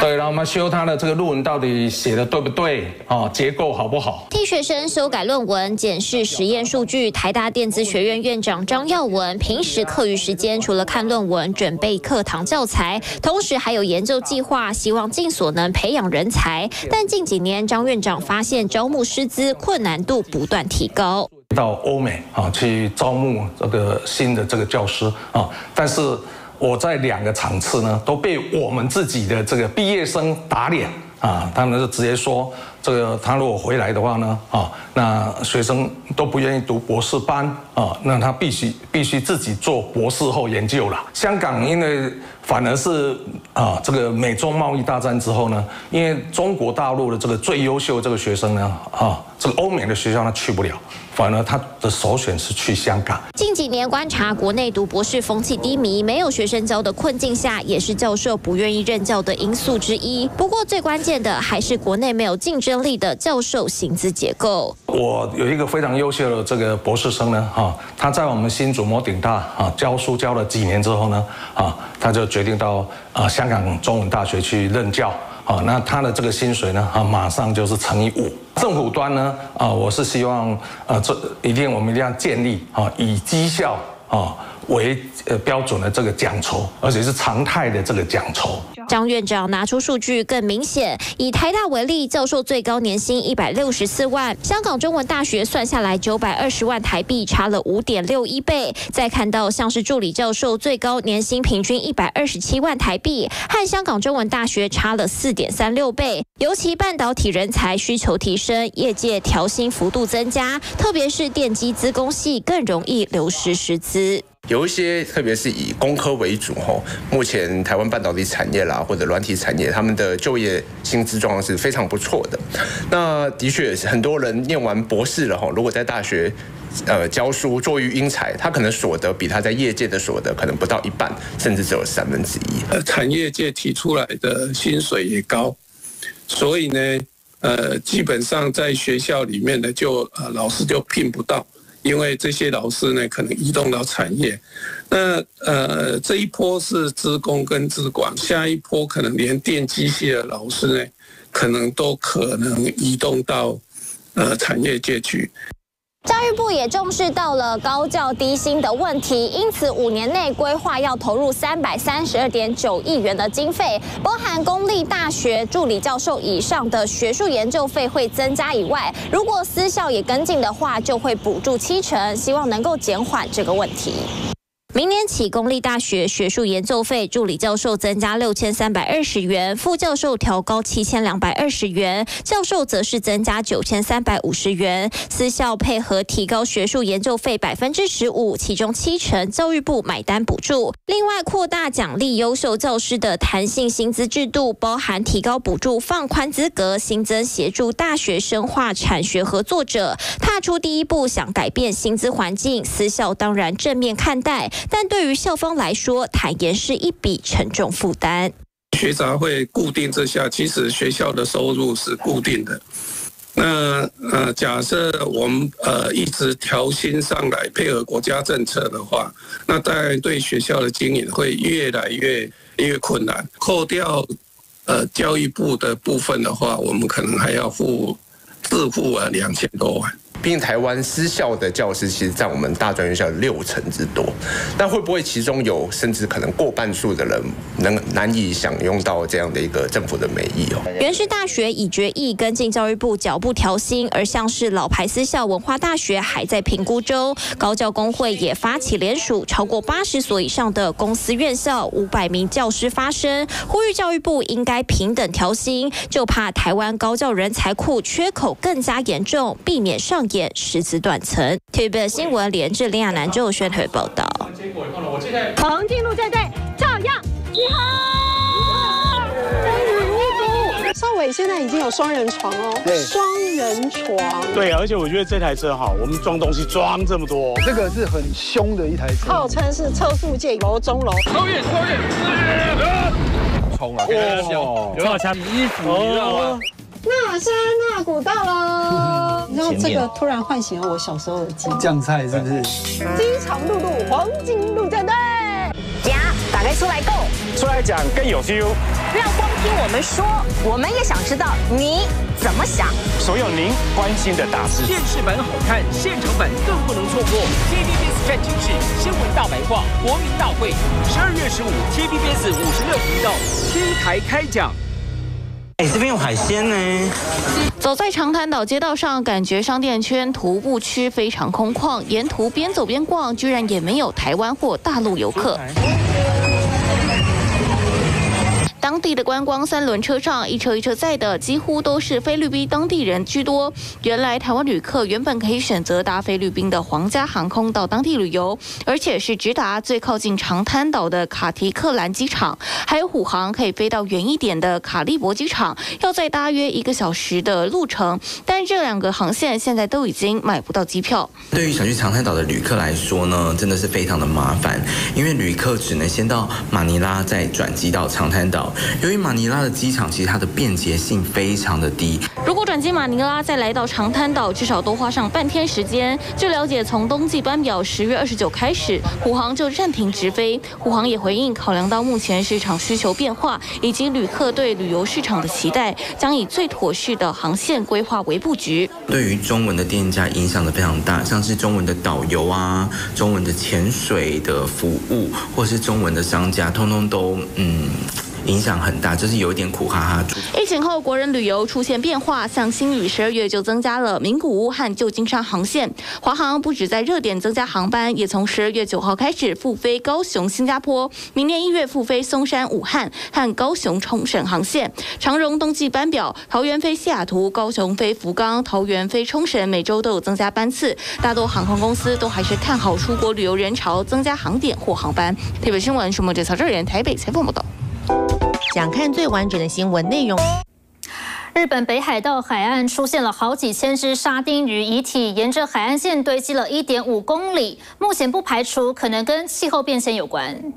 对，然后我们修他的这个论文到底写的对不对？哦，结构好不好？替学生修改论文、检视实验数据。台大电子学院院长张耀文平时课余时间除了看论文、准备课堂教材，同时还有研究计划，希望尽所能培养人才。但近几年，张院长发现招募师资困难度不断提高。到欧美啊去招募这个新的这个教师啊，但是。我在两个场次呢，都被我们自己的这个毕业生打脸啊！他们就直接说，这个他如果回来的话呢，啊，那学生都不愿意读博士班啊，那他必须必须自己做博士后研究了。香港因为反而是啊，这个美中贸易大战之后呢，因为中国大陆的这个最优秀的这个学生呢，啊，这个欧美的学校他去不了。反而他的首选是去香港。近几年观察国内读博士风气低迷，没有学生教的困境下，也是教授不愿意任教的因素之一。不过最关键的还是国内没有竞争力的教授薪资结构。我有一个非常优秀的这个博士生呢，哈，他在我们新竹摩顶大啊教书教了几年之后呢，啊，他就决定到啊香港中文大学去任教。啊，那他的这个薪水呢，啊，马上就是乘以五。政府端呢，啊，我是希望，啊，这一定我们一定要建立啊，以绩效啊为呃标准的这个奖酬，而且是常态的这个奖酬。张院长拿出数据更明显，以台大为例，教授最高年薪一百六十四万，香港中文大学算下来九百二十万台币，差了五点六一倍。再看到像是助理教授最高年薪平均一百二十七万台币，和香港中文大学差了四点三六倍。尤其半导体人才需求提升，业界调薪幅度增加，特别是电机资工系更容易流失师资。有一些，特别是以工科为主吼，目前台湾半导体产业啦，或者软体产业，他们的就业薪资状况是非常不错的。那的确，很多人念完博士了吼，如果在大学呃教书做育英才，他可能所得比他在业界的所得可能不到一半，甚至只有三分之一。呃，产业界提出来的薪水也高，所以呢，呃，基本上在学校里面呢，就呃老师就聘不到。因为这些老师呢，可能移动到产业，那呃这一波是资工跟资管，下一波可能连电机系的老师呢，可能都可能移动到呃产业界去。教育部也重视到了高教低薪的问题，因此五年内规划要投入三百三十二点九亿元的经费，包含公立大学助理教授以上的学术研究费会增加以外，如果私校也跟进的话，就会补助七成，希望能够减缓这个问题。明年起，公立大学学术研究费助理教授增加六千三百二十元，副教授调高七千两百二十元，教授则是增加九千三百五十元。私校配合提高学术研究费百分之十五，其中七成教育部买单补助。另外，扩大奖励优秀教师的弹性薪资制度，包含提高补助、放宽资格，新增协助大学深化产学合作者。踏出第一步，想改变薪资环境，私校当然正面看待。 但对于校方来说，坦言是一笔沉重负担。学杂费固定之下，其实学校的收入是固定的。那呃，假设我们呃一直调薪上来，配合国家政策的话，那当然对学校的经营会越来越越困难。扣掉呃教育部的部分的话，我们可能还要付自付啊两千多万。 毕竟台湾私校的教师其实占我们大专院校六成之多，但会不会其中有甚至可能过半数的人能难以享用到这样的一个政府的美意哦？原是大学已决议跟进教育部脚步调薪，而像是老牌私校文化大学还在评估中。高教工会也发起联署，超过八十所以上的公私院校五百名教师发声，呼吁教育部应该平等调薪，就怕台湾高教人才库缺口更加严重，避免上。 也实质断层。T V B S 新闻连至林亚南就宣推报道。黄进路战队照样集合。邵伟现在已经有双人床哦，对，双人床。对，而且我觉得这台车好，我们装东西装这么多，这个是很凶的一台车，号称是测速界楼中楼。超越，超越，冲啊！哇，有好像衣服一样。 那山那古道喽，你知道这个突然唤醒了我小时候的记忆。酱菜是不是？饥肠辘辘，黄金陆战队，夹打开出来购，出来讲更有 feel。不要光听我们说，我们也想知道你怎么想。所有您关心的大事，电视版好看，现场版更不能错过。T V B S 战情室新闻大白话国民大会，十二月十五 ，T V B S 五十六频道七台开讲。 哎，这边有海鲜呢。走在长滩岛街道上，感觉商店圈、徒步区非常空旷，沿途边走边逛，居然也没有台湾或大陆游客。 当地的观光三轮车上，一车一车载的几乎都是菲律宾当地人居多。原来台湾旅客原本可以选择搭菲律宾的皇家航空到当地旅游，而且是直达最靠近长滩岛的卡提克兰机场，还有虎航可以飞到远一点的卡利伯机场，要再大约一个小时的路程。但这两个航线现在都已经买不到机票。对于想去长滩岛的旅客来说呢，真的是非常的麻烦，因为旅客只能先到马尼拉，再转机到长滩岛。 由于马尼拉的机场其实它的便捷性非常的低，如果转机马尼拉再来到长滩岛，至少都花上半天时间。据了解，从冬季班表十月二十九开始，虎航就暂停直飞。虎航也回应，考量到目前市场需求变化以及旅客对旅游市场的期待，将以最妥适的航线规划为布局。对于中文的店家影响的非常大，像是中文的导游啊、中文的潜水的服务，或是中文的商家，通通都嗯。 影响很大，就是有一点苦哈哈。疫情后，国人旅游出现变化，像星宇十二月就增加了名古屋和旧金山航线。华航不止在热点增加航班，也从十二月九号开始复飞高雄、新加坡，明年一月复飞松山、武汉和高雄、冲绳航线。长荣冬季班表，桃园飞西雅图，高雄飞福冈，桃园飞冲绳，每周都有增加班次。大多航空公司都还是看好出国旅游人潮，增加航点或航班。台北新闻熊猫姐曹志远台北采访报道。 想看最完整的新闻内容。 日本北海道海岸出现了好几千只沙丁鱼遗体，沿着海岸线堆积了 一点五公里，目前不排除可能跟气候变迁有关。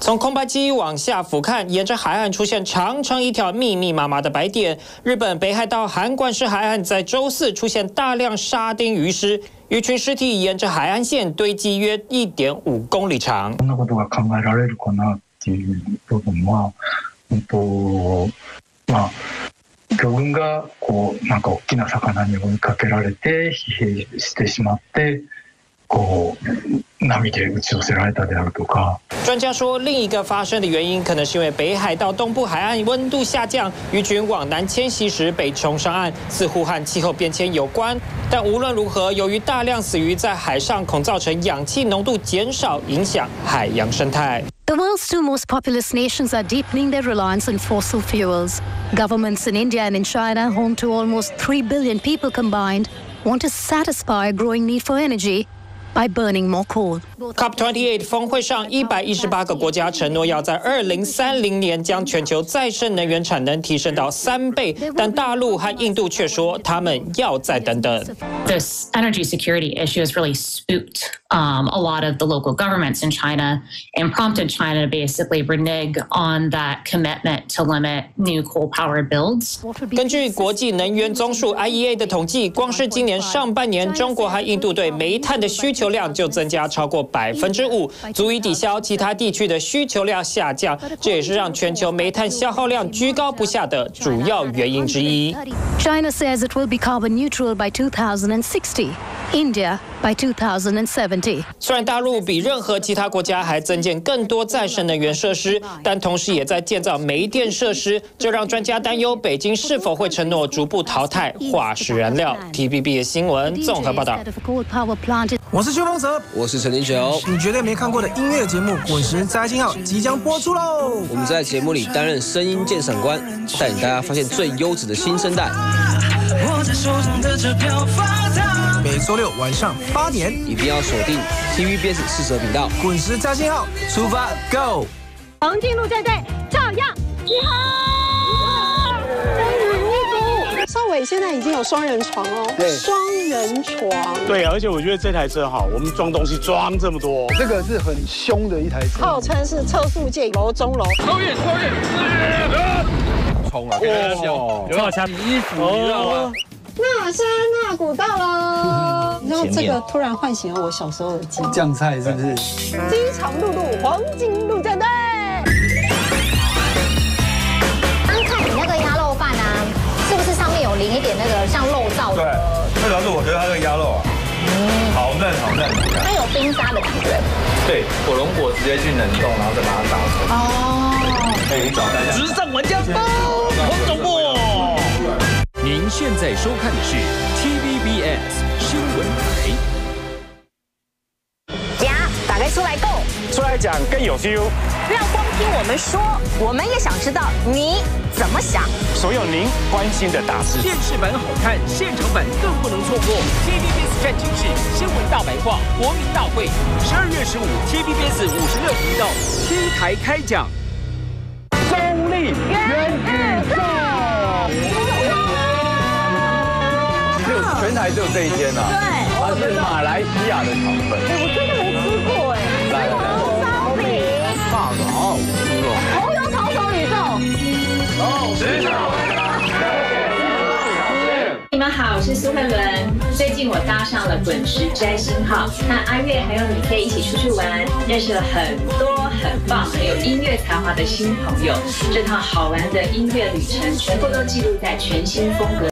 从空拍机往下俯瞰，沿着海岸出现长长一条密密麻麻的白点。日本北海道函馆市海岸在周四出现大量沙丁鱼尸，鱼群尸体沿着海岸线堆积约 一点五公里长。 っていう部分は、えっとまあ、魚群がこうなんか大きな魚に追いかけられて疲弊してしまって、こう波で打ち寄せられたであるとか。专家说，另一个发生的原因可能是因为北海道东部海岸温度下降，鱼群往南迁徙时被冲上岸，似乎和气候变迁有关。但无论如何，由于大量死鱼在海上，恐造成氧气浓度减少，影响海洋生态。The world's two most populous nations are deepening their reliance on fossil fuels. Governments in India and in China, home to almost three billion people combined, want to satisfy a growing need for energy by burning more coal. C O P 二十八峰会上，一百一十八个国家承诺要在二零三零年将全球再生能源产能提升到三倍，但大陆和印度却说他们要再等等。This energy security issue has really spooked Um, a lot of the local governments in China and prompted China to basically renege on that commitment to limit new coal-powered builds. 根据国际能源总署 I E A 的统计，光是今年上半年，中国和印度对煤炭的需求量就增加超过百分之五，足以抵消其他地区的需求量下降。这也是让全球煤炭消耗量居高不下的主要原因之一。China says it will be carbon neutral by two thousand sixty. India by two thousand seventy. 虽然大陆比任何其他国家还增建更多再生能源设施，但同时也在建造煤电设施，这让专家担忧北京是否会承诺逐步淘汰化石燃料。T V B S 新闻综合报道。我是邱风泽，我是陈林九。你绝对没看过的音乐节目《滚石摘星号》即将播出喽！我们在节目里担任声音鉴赏官，带领大家发现最优质的新生代。握在手中的这票发财。每周六晚上八点，一定要锁定 T V B S 四十频道《滚石摘星号》，出发 ，Go！ 黄金路战队照样一号，终于一组。邵伟现在已经有双人床哦，双人床。对，而且我觉得这台车好，我们装东西装这么多，这个是很凶的一台车，号称是车速界楼中楼。超越，超越，冲啊！哇，有好强，衣服你知道吗？那山那古道喽，然后这个突然唤醒了我小时候的记忆。酱菜是不是？饥肠辘辘黄金路战队。刚看你那个鸭肉饭啊，是不是上面有淋一点那个像肉燥的？对，最主要是我觉得它那个鸭肉啊，好嫩好嫩，它有冰沙的感觉。对，火龙果直接去冷冻，然后再把它打成。哦。可以找大家。时尚玩家包，黄总部。您现在收看的是 T V B S 新闻台。夹，打开出来购，出来讲更有 feel。不要光听我们说，我们也想知道你怎么想。所有您关心的大事，电视版好看，现场版更不能错过。T V B S 战情室新闻大白话国民大会，十二月十五 ，T V B S 五十六频道七台开讲。周立元宇宙。全台只有这一间呐，它是马来西亚的肠粉，我真的没吃过哎。来来来，烧饼，大的好吃哦，红油抄手宇宙，好吃吗？你们好，我是苏慧伦。最近我搭上了滚石摘星号，那阿月还有你可以一起出去玩，认识了很多很棒、很有音乐才华的新朋友。这趟好玩的音乐旅程全部都记录在全新风格。